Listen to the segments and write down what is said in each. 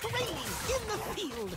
training in the field.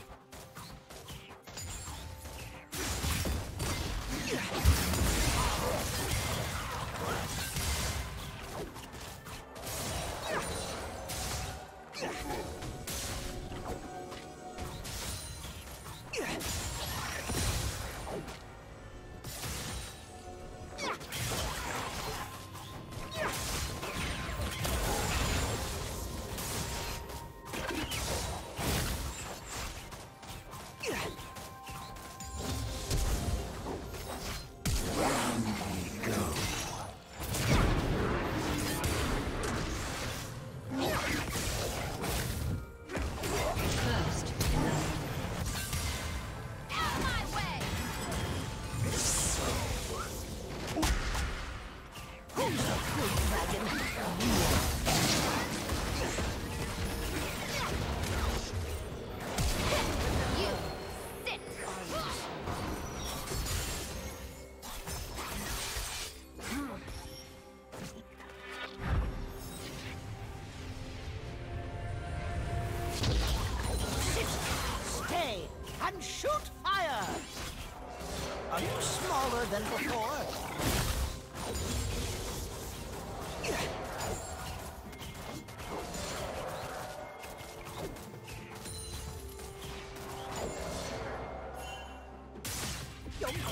Than before. You're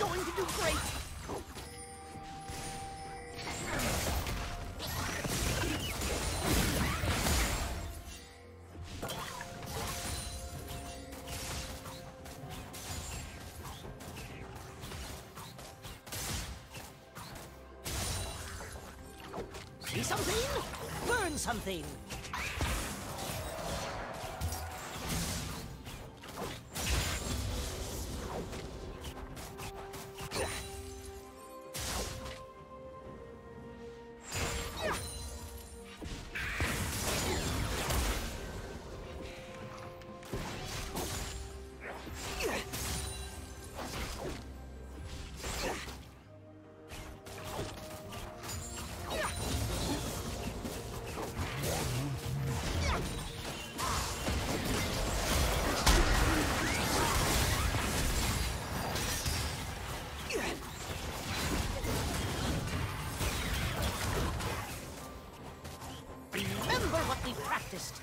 going to do great. See something? Burn something! Practiced.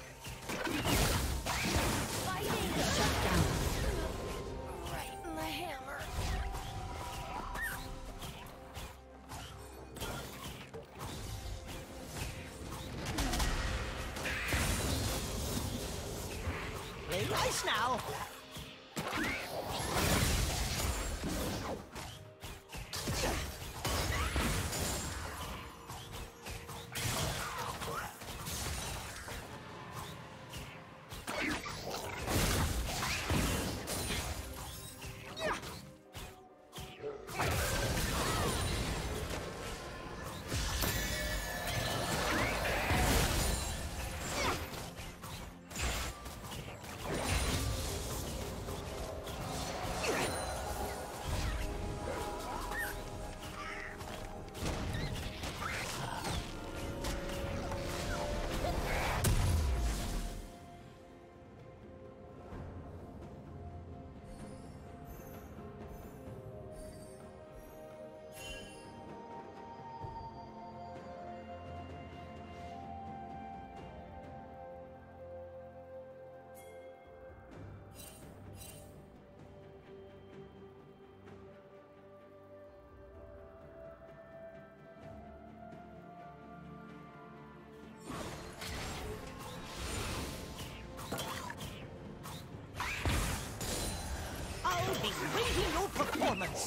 Rating your performance.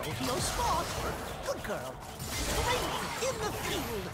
Rodeo spot. Good girl. Training in the field.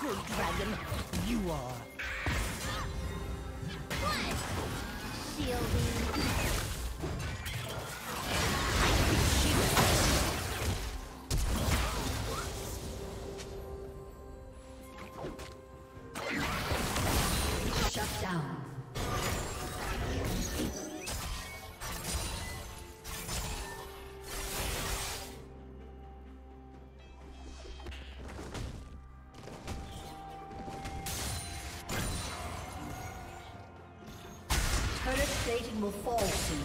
Good dragon, you are. What? Shielding. The Turret plating will fall soon.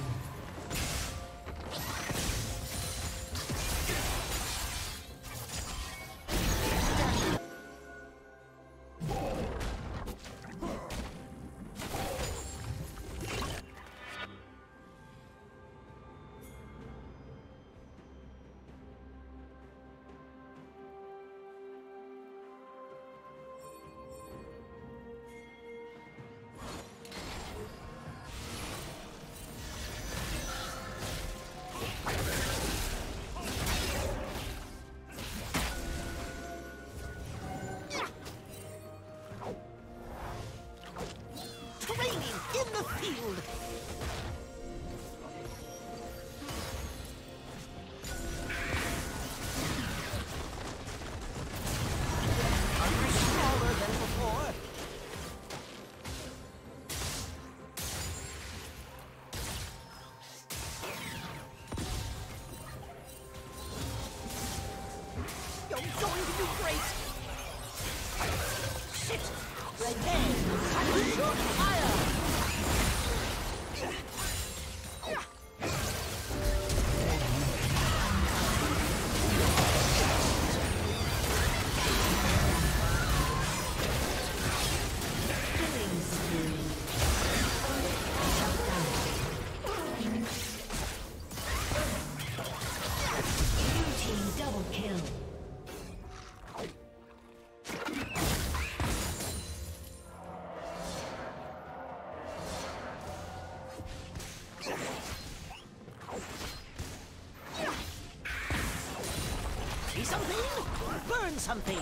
Burn something!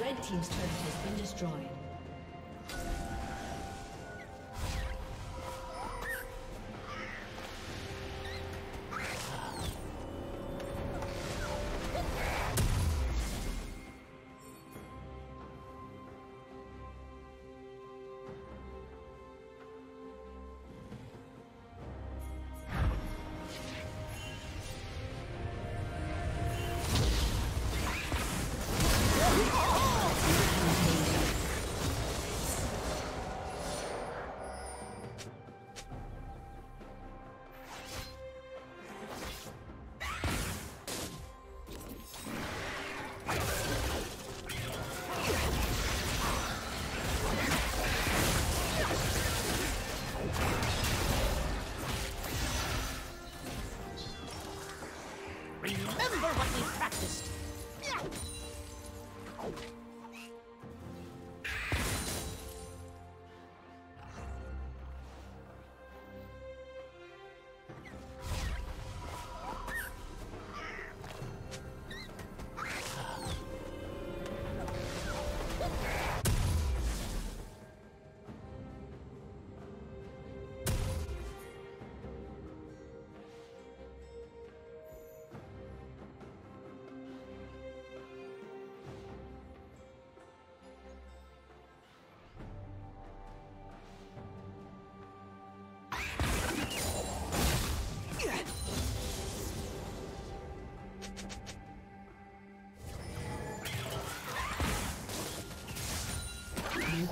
Red team's turret has been destroyed.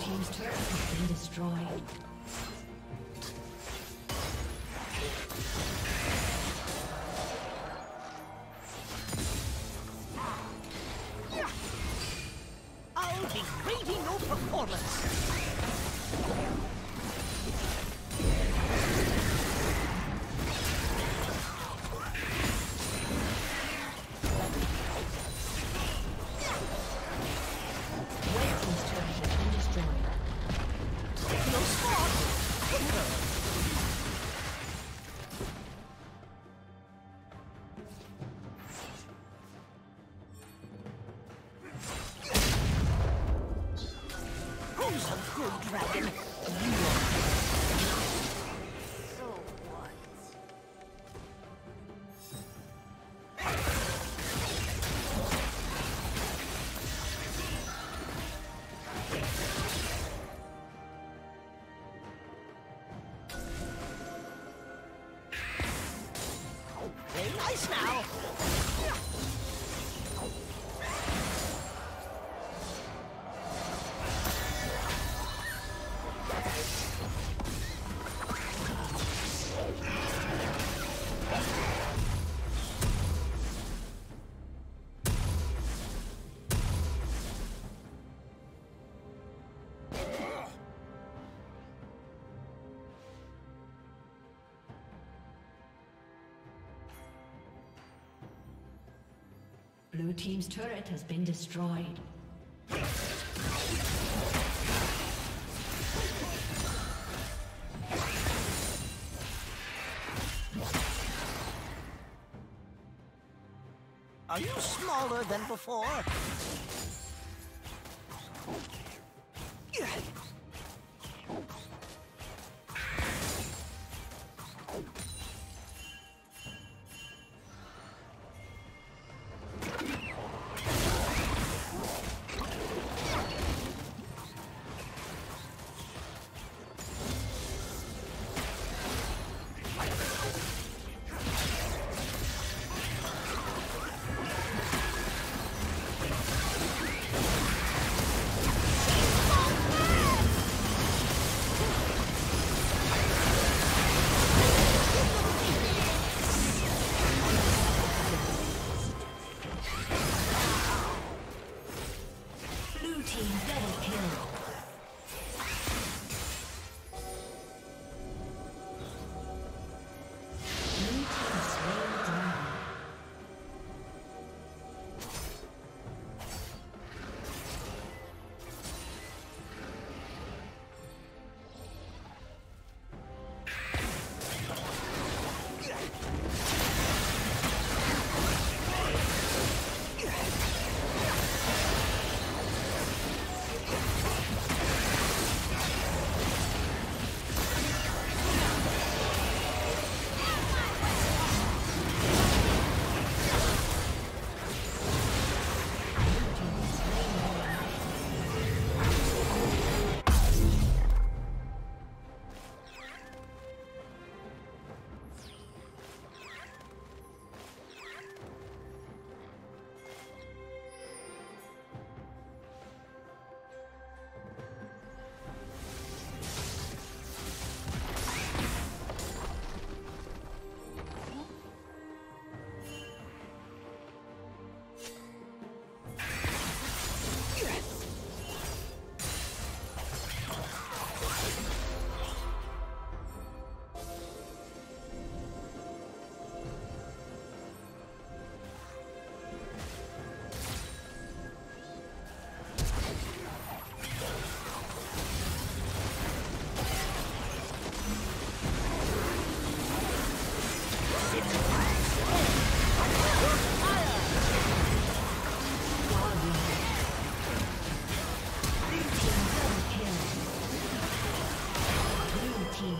Team's turret has been destroyed. I'll be rating your performance. Blue team's turret has been destroyed. Are you smaller than before?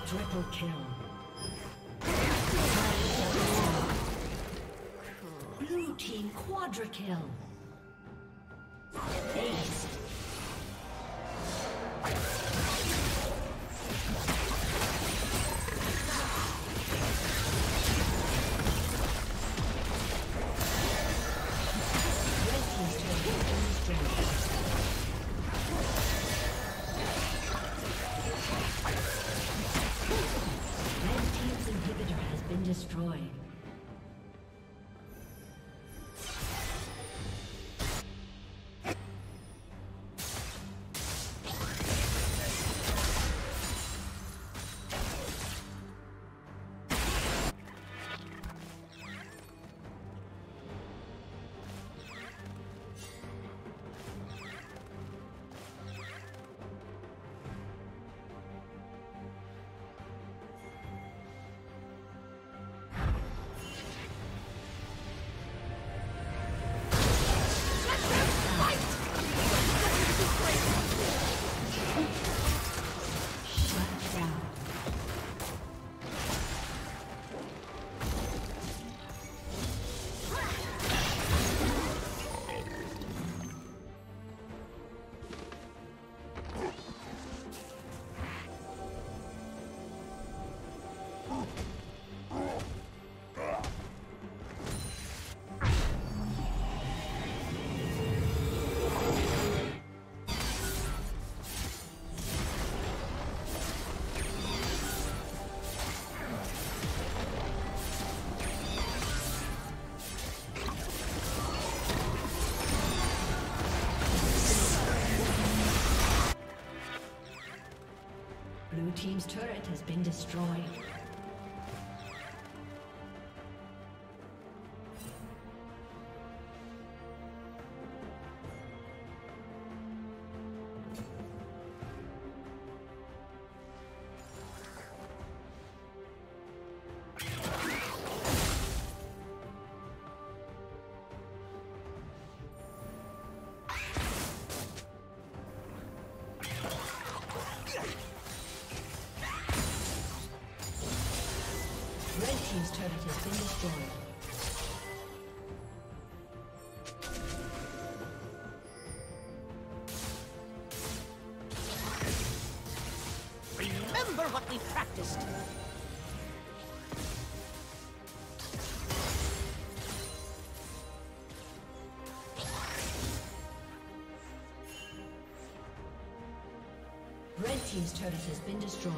Triple kill. Blue team quadra kill. Destroyed. Blue team's turret has been destroyed. has been destroyed. Red team's turret has been destroyed.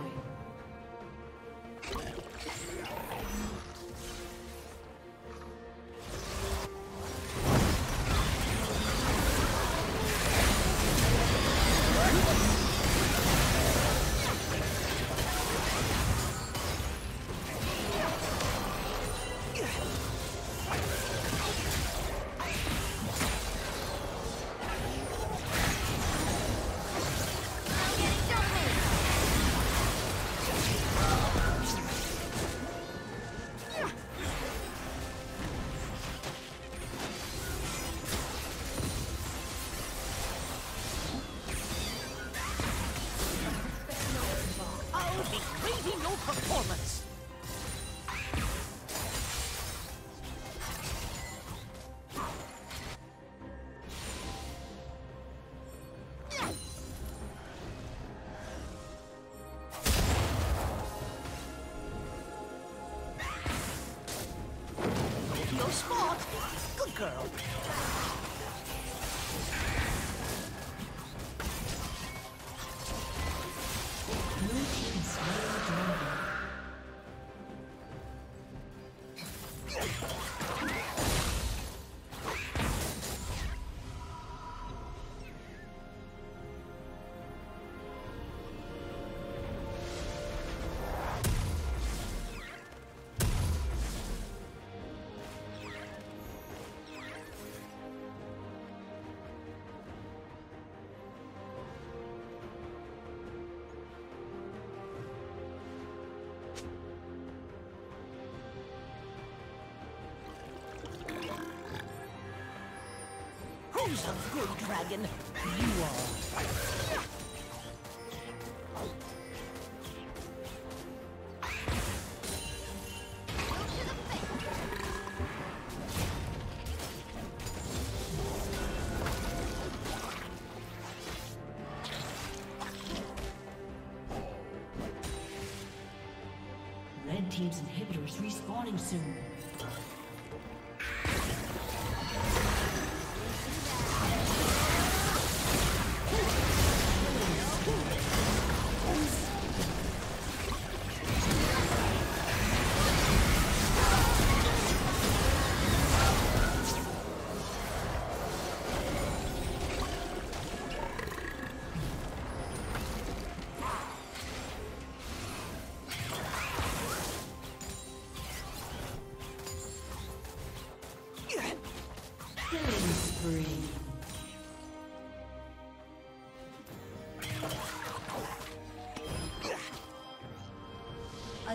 Who's a good dragon? You are. Red team's inhibitor is respawning soon. A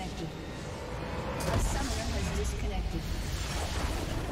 A summoner has disconnected.